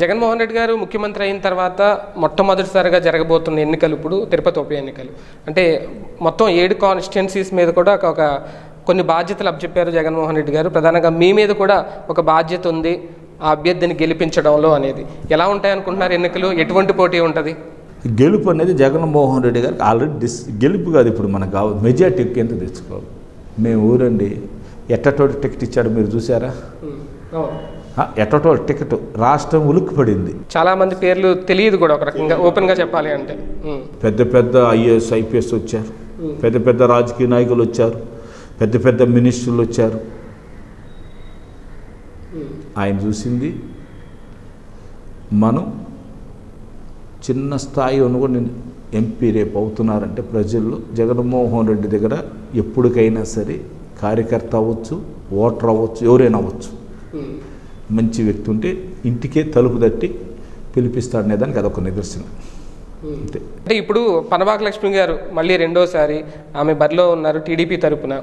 జగన్మోహన్ రెడ్డి గారు ముఖ్యమంత్రి అయిన తర్వాత మొట్టమొదటిసారిగా జరగబోతున్న ఎన్నికలు ఇప్పుడు తిరుపతి ఉప ఎన్నికలు అంటే మొత్తం 7 కాన్స్టిట్యుయెన్సీస్ మీద కూడా ఒక కొన్ని బాధ్యతలు అప్పచెప్పారు జగన్మోహన్ రెడ్డి గారు ప్రధానంగా మీ మీద కూడా ఒక బాధ్యత ఉంది ఆ అభ్యర్థిని గెలిపించడంలో అనేది ఎలా ఉంటాయి అనుకుంటున్నారు ఎన్నికలు ఎటువంటి పోటీ ఉంటుంది గెలుపు అనేది జగన్మోహన్ రెడ్డి గారికి ఆల్రెడీ గెలుపు కాదు ఇప్పుడు మనకు కావాలి మెజార్టీ ఎంత తెచ్చుకోవాలి మేము ఊరండి ఎట్టటోటి టికెట్ ఇచ్చాడు మీరు చూసారా ఎట్టటోల టికెట్ రాష్ట్రం ఉలిక్కిపడింది చాలా మంది పేర్లు తెలియదు కూడా ఒక రకంగా ఓపెన్గా చెప్పాలి అంటే పెద్ద పెద్ద ఐఏఎస్ ఐపీఎస్ వచ్చారు పెద్ద పెద్ద రాజకీయ నాయకులు వచ్చారు పెద్ద పెద్ద మినిస్టర్లు వచ్చారు ఆయన చూసింది మనం చిన్న స్థాయి అనుకుని ఎంపీ రేపు అవుతున్నారంటే ప్రజల్లో జగన్మోహన్ రెడ్డి దగ్గర ఎప్పటికైనా సరే కార్యకర్త అవ్వచ్చు ఓటర్ అవ్వచ్చు ఎవరైనా అవ్వచ్చు మంచి వ్యక్తి ఉంటే ఇంటికే తలుపు తట్టి పిలిపిస్తాడనే దానికి అదొక నిదర్శనం అంతే అంటే ఇప్పుడు పనవాక లక్ష్మి గారు మళ్ళీ రెండోసారి ఆమె బరిలో ఉన్నారు టీడీపీ తరపున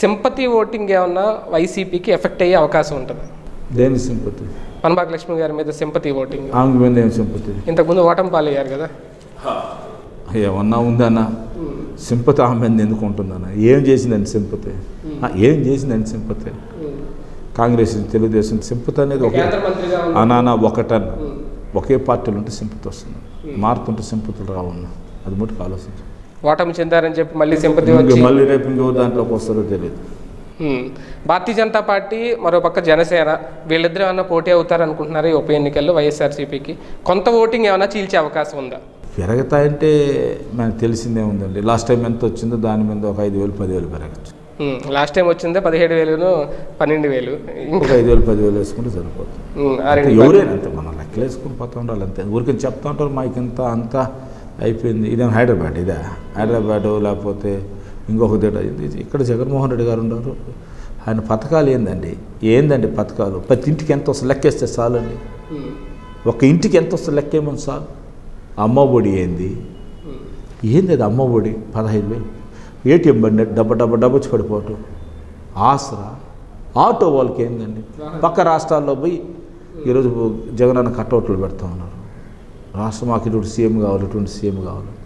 సింపతి ఓటింగ్ ఏమన్నా వైసీపీకి ఎఫెక్ట్ అయ్యే అవకాశం ఉంటుంది దేని సింపతి పనవాక లక్ష్మి గారి మీద సింపతి ఓటింగ్ ఆమె మీద ఏం సింపతి ఇంతకుముందు ఓటం పాలయ్యారు కదా ఏమన్నా ఉందన్న సింపతి ఆమె ఎందుకు ఉంటుందన్న ఏం చేసిందని సింపతి ఏం చేసిందని సింపతి కాంగ్రెస్ తెలుగుదేశం సింపతి అనేది ఒక అనానా ఒకటన్న ఒకే పార్టీలు ఉంటే సింపతి వస్తుంది మారుతుంటే సింపతులు రావన్నా అది మటుకు ఆలోచించు ఓటమి చెందారని చెప్పి మళ్ళీ సింపతి మళ్ళీ రేపు ఇంకో దాంట్లోకి వస్తారో తెలియదు భారతీయ జనతా పార్టీ మరోపక్క జనసేన వీళ్ళిద్దరూ ఏమన్నా పోటీ అవుతారు అనుకుంటున్నారా ఉప ఎన్నికల్లో వైఎస్ఆర్సీపీకి కొంత ఓటింగ్ ఏమైనా చీల్చే అవకాశం ఉందా పెరగతాయంటే మనకు తెలిసిందే ఉందండి లాస్ట్ టైం ఎంత వచ్చిందో దాని మీద ఒక 5,000 10,000 పెరగచ్చు లాస్ట్ టైం వచ్చిందే 17,000 12,000 ఇంకా 5,000 10,000 వేసుకుంటే సరిపోతుంది ఎవరైనా అంతే మనం లెక్కలు వేసుకుని పోతూ ఉండాలి అంతే ఊరికని చెప్తా ఉంటారు మాకు ఇంత అంతా అయిపోయింది ఇదే హైదరాబాద్ ఇదే హైదరాబాదు లేకపోతే ఇంకొక తేడా ఇక్కడ జగన్మోహన్ రెడ్డి గారు ఉన్నారు ఆయన పథకాలు ఏందండి పథకాలు ప్రతి ఇంటికి ఎంత వస్తుంది లెక్కేస్తే చాలండి ఒక ఇంటికి ఎంత వస్తుంది లెక్కేమని చాలు అమ్మ ఒడి ఏంది అది అమ్మ ఒడి 15,000 ఏటీఎం బండి డబ్బా డబ్బా డబ్బొచ్చి పడిపోవటం ఆసరా ఆటో వాళ్ళకి ఏందండి పక్క రాష్ట్రాల్లో పోయి ఈరోజు జగనన్న కట్అవుట్లు పెడతా ఉన్నారు రాష్ట్రం మాకు ఇటువంటి సీఎం కావాలి ఇటువంటి సీఎం కావాలి